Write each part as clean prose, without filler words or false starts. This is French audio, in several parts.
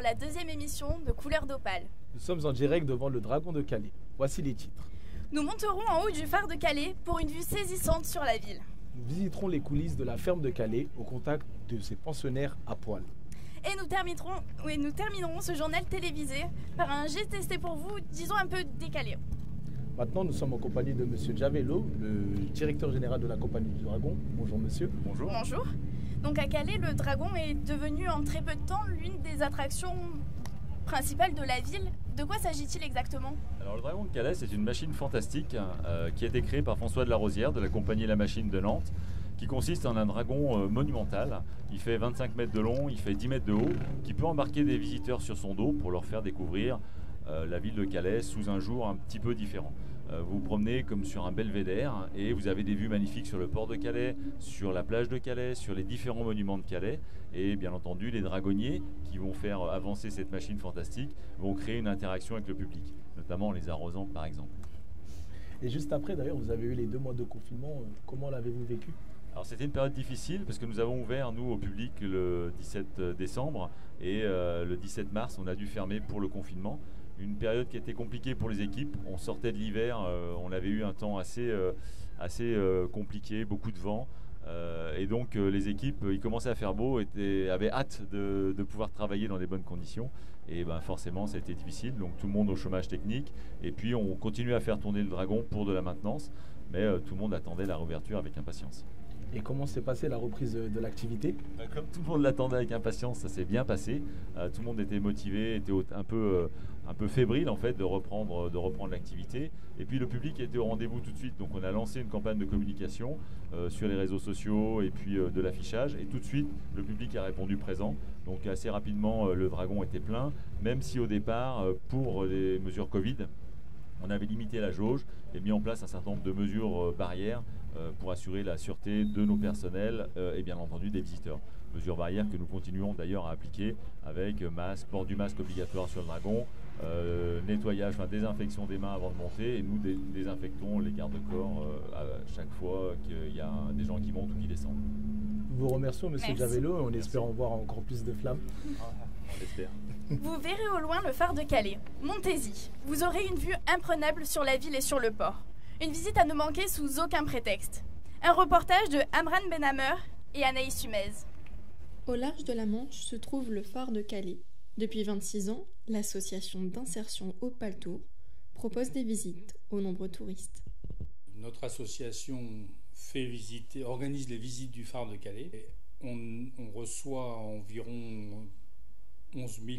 pour la deuxième émission de Couleur d'Opale. Nous sommes en direct devant le dragon de Calais. Voici les titres. Nous monterons en haut du phare de Calais pour une vue saisissante sur la ville. Nous visiterons les coulisses de la ferme de Calais au contact de ses pensionnaires à poil. Et nous terminerons ce journal télévisé par un geste testé pour vous, disons un peu décalé. Maintenant, nous sommes en compagnie de Monsieur Javello, le directeur général de la Compagnie du Dragon. Bonjour Monsieur. Bonjour. Bonjour. Donc à Calais, le Dragon est devenu en très peu de temps l'une des attractions principale de la ville. De quoi s'agit-il exactement? Alors le Dragon de Calais, c'est une machine fantastique qui a été créée par François de La Rosière de la compagnie La Machine de Nantes, qui consiste en un dragon monumental. Il fait 25 mètres de long, il fait 10 mètres de haut, qui peut embarquer des visiteurs sur son dos pour leur faire découvrir la ville de Calais sous un jour un petit peu différent. Vous vous promenez comme sur un belvédère et vous avez des vues magnifiques sur le port de Calais, sur la plage de Calais, sur les différents monuments de Calais. Et bien entendu, les dragonniers qui vont faire avancer cette machine fantastique vont créer une interaction avec le public, notamment en les arrosant par exemple. Et juste après d'ailleurs, vous avez eu les 2 mois de confinement, comment l'avez-vous vécu? Alors c'était une période difficile parce que nous avons ouvert nous au public le 17 décembre et le 17 mars on a dû fermer pour le confinement. Une période qui était compliquée pour les équipes. On sortait de l'hiver, on avait eu un temps assez compliqué, beaucoup de vent. Et donc les équipes, il commençait à faire beau, avaient hâte de pouvoir travailler dans des bonnes conditions. Et ben, forcément, ça a été difficile. Donc tout le monde au chômage technique. Et puis on continue à faire tourner le dragon pour de la maintenance. Mais tout le monde attendait la réouverture avec impatience. Et comment s'est passée la reprise de l'activité? Comme tout le monde l'attendait avec impatience, ça s'est bien passé. Tout le monde était motivé, était un peu fébrile en fait de reprendre l'activité. Et puis le public était au rendez-vous tout de suite. Donc on a lancé une campagne de communication sur les réseaux sociaux et puis de l'affichage. Et tout de suite, le public a répondu présent. Donc assez rapidement, le dragon était plein. Même si au départ, pour les mesures Covid, on avait limité la jauge et mis en place un certain nombre de mesures barrières pour assurer la sûreté de nos personnels et bien entendu des visiteurs. Mesures barrières que nous continuons d'ailleurs à appliquer avec masque, port du masque obligatoire sur le dragon, nettoyage, enfin désinfection des mains avant de monter, et nous désinfectons les garde-corps à chaque fois qu'il y a des gens qui montent ou qui descendent. Nous vous remercions Monsieur Javello et on espère en voir encore plus de flammes. On l'espère. Vous verrez au loin le phare de Calais. Montez-y. Vous aurez une vue imprenable sur la ville et sur le port. Une visite à ne manquer sous aucun prétexte. Un reportage de Amran Benhamer et Anaïs Humez. Au large de la Manche se trouve le phare de Calais. Depuis 26 ans, l'association d'insertion Opaltour propose des visites aux nombreux touristes. Notre association organise les visites du phare de Calais. Et on reçoit environ 11 000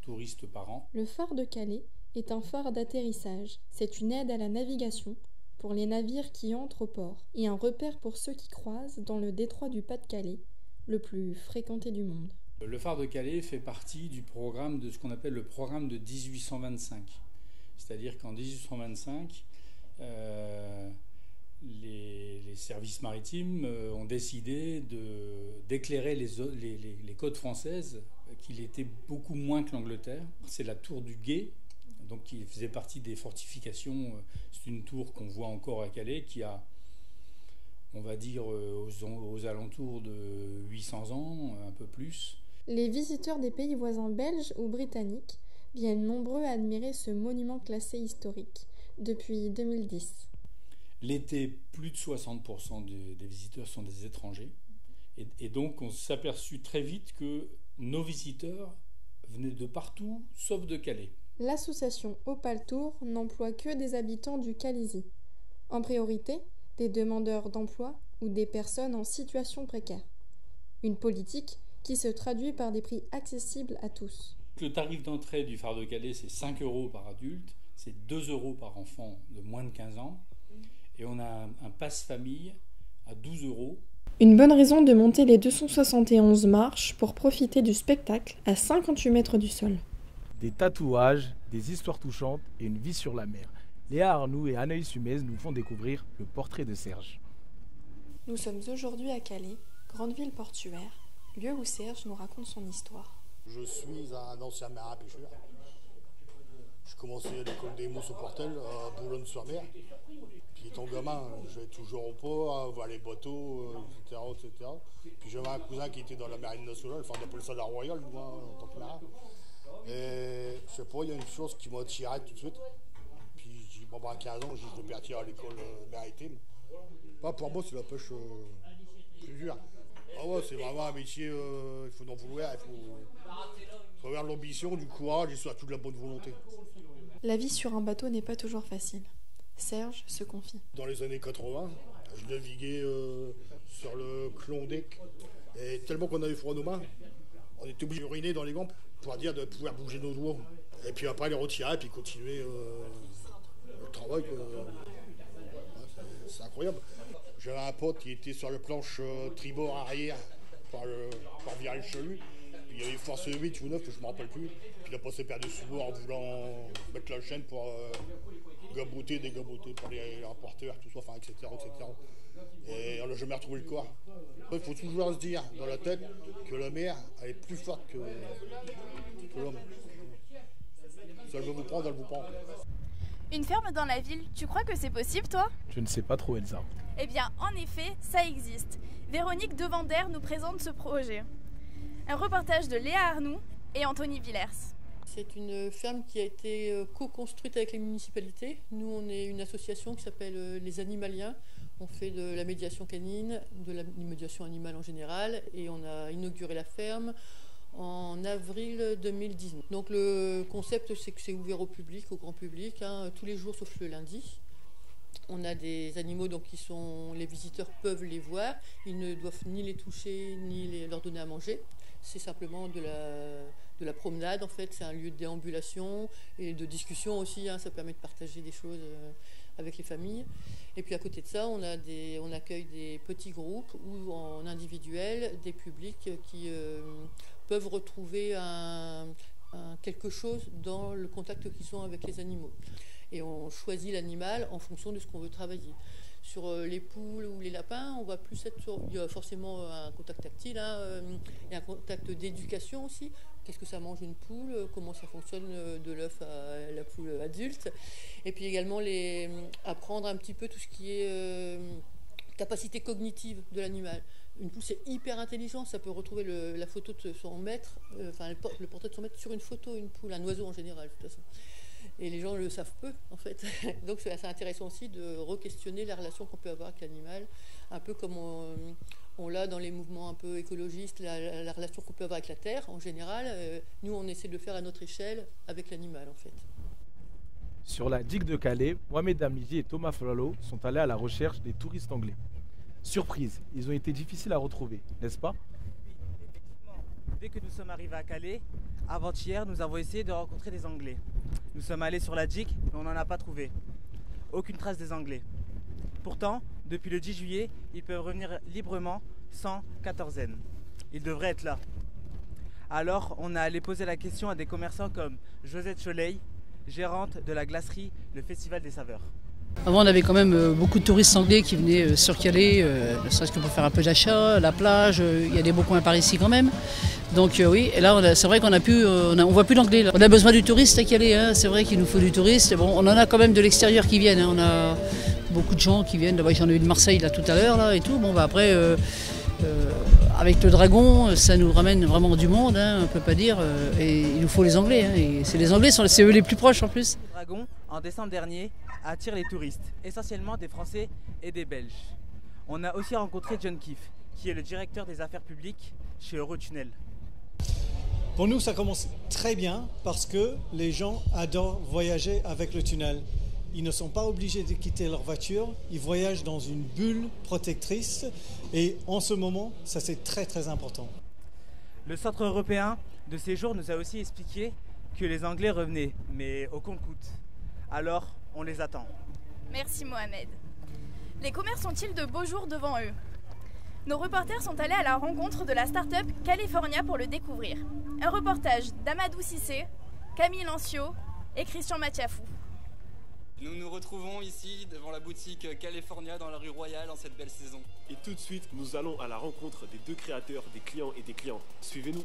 touristes par an. Le phare de Calais est un phare d'atterrissage. C'est une aide à la navigation pour les navires qui entrent au port et un repère pour ceux qui croisent dans le détroit du Pas-de-Calais, le plus fréquenté du monde. Le phare de Calais fait partie du programme de ce qu'on appelle le programme de 1825. C'est-à-dire qu'en 1825, les services maritimes ont décidé d'éclairer les côtes françaises, qu'il était beaucoup moins que l'Angleterre. C'est la tour du Guet, donc qui faisait partie des fortifications. C'est une tour qu'on voit encore à Calais, qui a, on va dire, aux alentours de 800 ans, un peu plus. Les visiteurs des pays voisins belges ou britanniques viennent nombreux à admirer ce monument classé historique depuis 2010. L'été, plus de 60% des visiteurs sont des étrangers. Et donc, on s'est aperçu très vite que nos visiteurs venaient de partout, sauf de Calais. L'association Opaltour n'emploie que des habitants du Calaisis. En priorité, des demandeurs d'emploi ou des personnes en situation précaire. Une politique qui se traduit par des prix accessibles à tous. Le tarif d'entrée du phare de Calais, c'est 5 € par adulte, c'est 2 € par enfant de moins de 15 ans. Et on a un passe-famille à 12 €. Une bonne raison de monter les 271 marches pour profiter du spectacle à 58 mètres du sol. Des tatouages, des histoires touchantes et une vie sur la mer. Léa Arnoux et Anaïs Humez nous font découvrir le portrait de Serge. Nous sommes aujourd'hui à Calais, grande ville portuaire, lieu où Serge nous raconte son histoire. Je suis un ancien marin pêcheur. Je commençais à l'école des mousses au Portel, à Boulogne-sur-Mer. Puis étant gamin, je vais toujours au port, voir les bateaux, etc., etc. Puis j'avais un cousin qui était dans la marine nationale, enfin on appelle ça la Royale, moi, en tant que marin. Et je sais pas, il y a une chose qui m'a attiré tout de suite. Puis j'ai bon, à 15 ans, je devais partir à l'école maritime. Bah, pour moi, c'est la pêche plus dure. Ah ouais, c'est vraiment un métier, il faut en vouloir, il faut avoir l'ambition, du courage et surtout de la bonne volonté. La vie sur un bateau n'est pas toujours facile. Serge se confie. Dans les années 80, je naviguais sur le Clondec et tellement qu'on avait froid à nos mains, on était obligé d'uriner dans les gants pour dire de pouvoir bouger nos doigts. Et puis après les retirer et puis continuer le travail. C'est incroyable. J'avais un pote qui était sur le planche tribord arrière par Virus chez lui. Il y avait force 8 ou 9 que je ne me rappelle plus. Puis il a passé par-dessus bord en voulant mettre la chaîne pour gaboter, dégaboter pour les rapporteurs, tout ça, enfin, etc., etc. Et on n'a jamais retrouvé le corps. Il faut toujours se dire dans la tête que la mer elle est plus forte que l'homme. Si elle veut vous prendre, elle vous prend. Une ferme dans la ville, tu crois que c'est possible, toi? Je ne sais pas trop, Elsa. Eh bien, en effet, ça existe. Véronique Devander nous présente ce projet. Un reportage de Léa Arnoux et Anthony Villers. C'est une ferme qui a été co-construite avec les municipalités. Nous, on est une association qui s'appelle les Animaliens. On fait de la médiation canine, de la médiation animale en général, et on a inauguré la ferme en avril 2019. Donc le concept, c'est que c'est ouvert au public, au grand public, hein, tous les jours sauf le lundi. On a des animaux donc qui sont, les visiteurs peuvent les voir, ils ne doivent ni les toucher ni leur donner à manger. C'est simplement de la promenade en fait, c'est un lieu de déambulation et de discussion aussi, hein, ça permet de partager des choses avec les familles. Et puis à côté de ça, on accueille des petits groupes ou en individuel, des publics qui peuvent retrouver quelque chose dans le contact qu'ils ont avec les animaux. Et on choisit l'animal en fonction de ce qu'on veut travailler. Sur les poules ou les lapins, on va plus être sur... Il y a forcément un contact tactile, hein, il y a un contact d'éducation aussi. Qu'est-ce que ça mange une poule? Comment ça fonctionne de l'œuf à la poule adulte? Et puis également apprendre un petit peu tout ce qui est capacité cognitive de l'animal. Une poule, c'est hyper intelligent, ça peut retrouver la photo de son maître, enfin le portrait de son maître sur une photo, une poule, un oiseau en général, de toute façon. Et les gens le savent peu, en fait. Donc c'est assez intéressant aussi de re-questionner la relation qu'on peut avoir avec l'animal, un peu comme on l'a dans les mouvements un peu écologistes, la relation qu'on peut avoir avec la terre en général. Nous, on essaie de le faire à notre échelle avec l'animal, en fait. Sur la digue de Calais, Wamed Amizi et Thomas Frollo sont allés à la recherche des touristes anglais. Surprise, ils ont été difficiles à retrouver, n'est-ce pas? Oui, effectivement. Dès que nous sommes arrivés à Calais, avant-hier, nous avons essayé de rencontrer des Anglais. Nous sommes allés sur la digue, mais on n'en a pas trouvé. Aucune trace des Anglais. Pourtant, depuis le 10 juillet, ils peuvent revenir librement sans quatorzaine. Ils devraient être là. Alors, on est allé poser la question à des commerçants comme Josette Choleil, gérante de la Glacerie, le Festival des Saveurs. Avant, on avait quand même beaucoup de touristes anglais qui venaient sur Calais, ne serait-ce que pour faire un peu d'achat, la plage, il y a des beaux coins par ici quand même. Donc oui, et là c'est vrai qu'on a pu, on voit plus l'anglais. On a besoin du touriste à Calais, hein, c'est vrai qu'il nous faut du touriste. Bon, on en a quand même de l'extérieur qui viennent, hein, on a beaucoup de gens qui viennent. D'abord, j'en ai eu de Marseille là tout à l'heure là et tout. Bon, bah après, avec le dragon, ça nous ramène vraiment du monde, hein, on ne peut pas dire. Et il nous faut les Anglais, hein, et c'est les Anglais, c'est eux les plus proches en plus. Le dragon, en décembre dernier, attire les touristes, essentiellement des Français et des Belges. On a aussi rencontré John Keefe, qui est le directeur des affaires publiques chez Eurotunnel. Pour nous, ça commence très bien parce que les gens adorent voyager avec le tunnel. Ils ne sont pas obligés de quitter leur voiture, ils voyagent dans une bulle protectrice et en ce moment, ça c'est très très important. Le Centre européen de séjour nous a aussi expliqué que les Anglais revenaient, mais au compte-coute. Alors, on les attend. Merci Mohamed. Les commerces ont-ils de beaux jours devant eux? Nos reporters sont allés à la rencontre de la start-up California pour le découvrir. Un reportage d'Amadou Cissé, Camille Ancio et Christian Matiafou. Nous nous retrouvons ici devant la boutique California dans la rue Royale en cette belle saison. Et tout de suite, nous allons à la rencontre des deux créateurs, des clients et des clientes. Suivez-nous.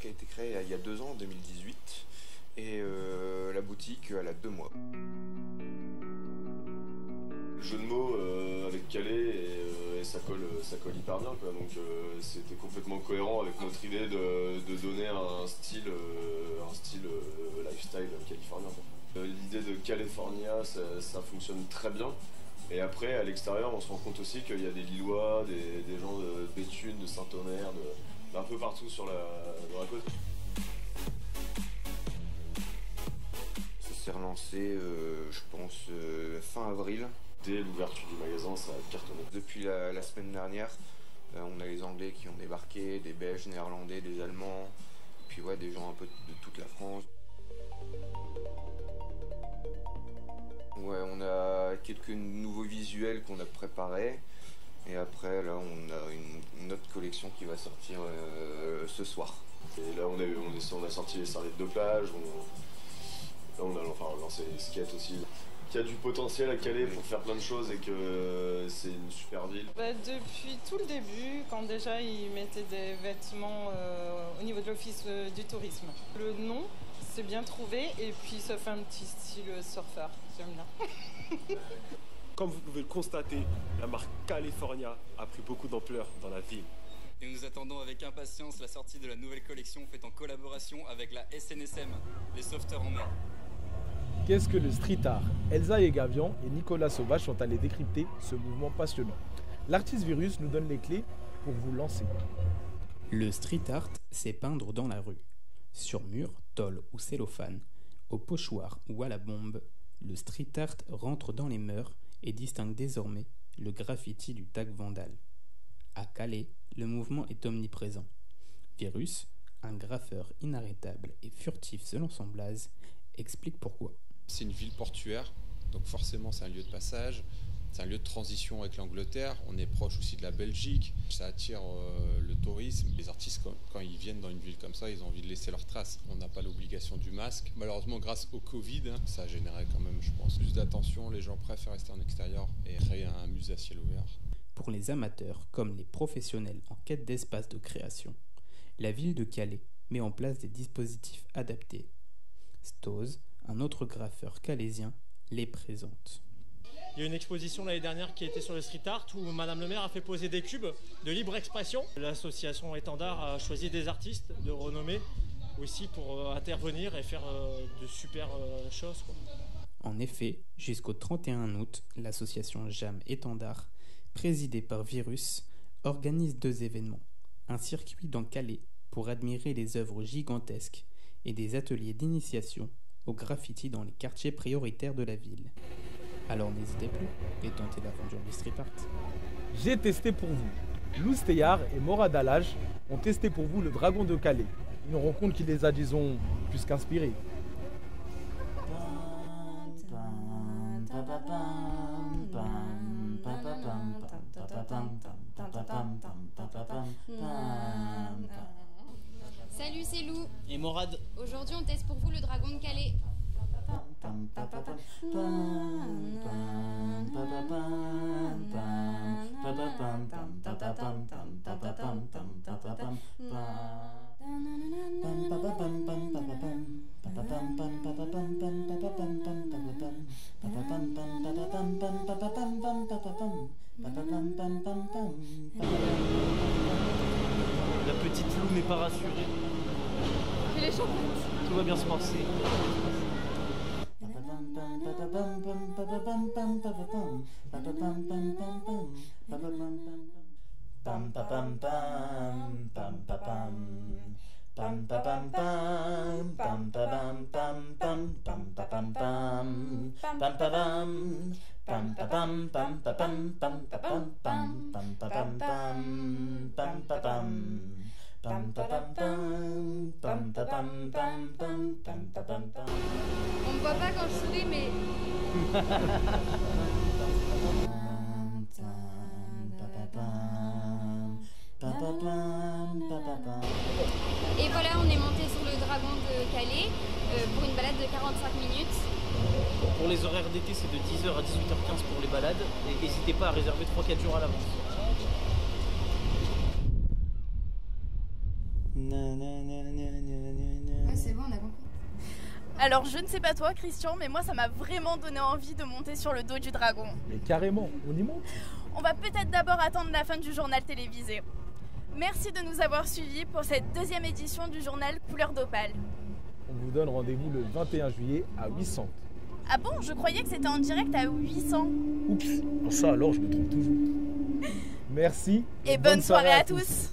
qui a été créée il y a 2 ans, en 2018, et la boutique, elle a 2 mois. Le jeu de mots avec Calais, et ça colle hyper bien, quoi. Donc c'était complètement cohérent avec notre idée de donner un style lifestyle californien. L'idée de California, ça fonctionne très bien. Et après, à l'extérieur, on se rend compte aussi qu'il y a des Lillois, des gens de Béthune, de Saint-Omer, d'un peu partout dans la côte. Ça s'est relancé, je pense, fin avril. Dès l'ouverture du magasin, ça a cartonné. Depuis la semaine dernière, on a les Anglais qui ont débarqué, des Belges, Néerlandais, des Allemands, puis ouais, des gens un peu de toute la France. Ouais, on a quelques nouveaux visuels qu'on a préparés et après là on a une autre collection qui va sortir ce soir. Et là on a sorti les serviettes de plage, on a lancé les skates aussi. Il y a du potentiel à Calais pour faire plein de choses et que c'est une super ville. Bah, depuis tout le début, quand déjà ils mettaient des vêtements au niveau de l'office du tourisme. Le nom, c'est bien trouvé et puis ça fait un petit style surfeur, j'aime bien. Comme vous pouvez le constater, la marque California a pris beaucoup d'ampleur dans la ville. Et nous attendons avec impatience la sortie de la nouvelle collection faite en collaboration avec la SNSM, les sauveteurs en mer. Qu'est-ce que le street art? Elsa et Gavian et Nicolas Sauvage sont allés décrypter ce mouvement passionnant. L'artiste Virus nous donne les clés pour vous lancer. Le street art, c'est peindre dans la rue. Sur mur, tôle ou cellophane, au pochoir ou à la bombe, le street art rentre dans les mœurs et distingue désormais le graffiti du tag vandal. À Calais, le mouvement est omniprésent. Virus, un graffeur inarrêtable et furtif selon son blaze, explique pourquoi. C'est une ville portuaire, donc forcément c'est un lieu de passage, c'est un lieu de transition avec l'Angleterre, on est proche aussi de la Belgique, ça attire le tourisme. Les artistes, quand ils viennent dans une ville comme ça, ils ont envie de laisser leurs traces. On n'a pas l'obligation du masque. Malheureusement, grâce au Covid, ça a généré quand même, je pense, plus d'attention, les gens préfèrent rester en extérieur et créer un musée à ciel ouvert. Pour les amateurs, comme les professionnels en quête d'espace de création, la ville de Calais met en place des dispositifs adaptés. Stose, un autre graffeur calaisien, les présente. Il y a une exposition l'année dernière qui était sur le street art où Madame le maire a fait poser des cubes de libre expression. L'association Étendard a choisi des artistes de renommée aussi pour intervenir et faire de super choses, quoi. En effet, jusqu'au 31 août, l'association JAM Étendard, présidée par Virus, organise 2 événements. Un circuit dans Calais pour admirer les œuvres gigantesques et des ateliers d'initiation au graffiti dans les quartiers prioritaires de la ville. Alors n'hésitez plus et tentez l'aventure du street art. J'ai testé pour vous. Lou Steyar et Morad Alage ont testé pour vous le dragon de Calais. Une rencontre qui les a, disons, plus qu'inspirés. Salut, c'est Lou et Morad. Aujourd'hui, on teste pour vous le dragon de Calais. La petite Lou n'est pas rassurée. J'ai les champignons. Tout va bien se passer. On me voit pas quand je souris, mais... Et voilà, on est monté sur le dragon de Calais pour une balade de 45 minutes. Pour les horaires d'été, c'est de 10h à 18h15 pour les balades. Et n'hésitez pas à réserver 3-4 jours à l'avance. Na na na na. Alors je ne sais pas toi Christian, mais moi ça m'a vraiment donné envie de monter sur le dos du dragon. Mais carrément, on y monte. On va peut-être d'abord attendre la fin du journal télévisé. Merci de nous avoir suivis pour cette deuxième édition du journal Couleur d'Opale. On vous donne rendez-vous le 21 juillet à 800. Ah bon, je croyais que c'était en direct à 800. Oups, ça alors je me trompe toujours. Merci et bonne soirée à tous.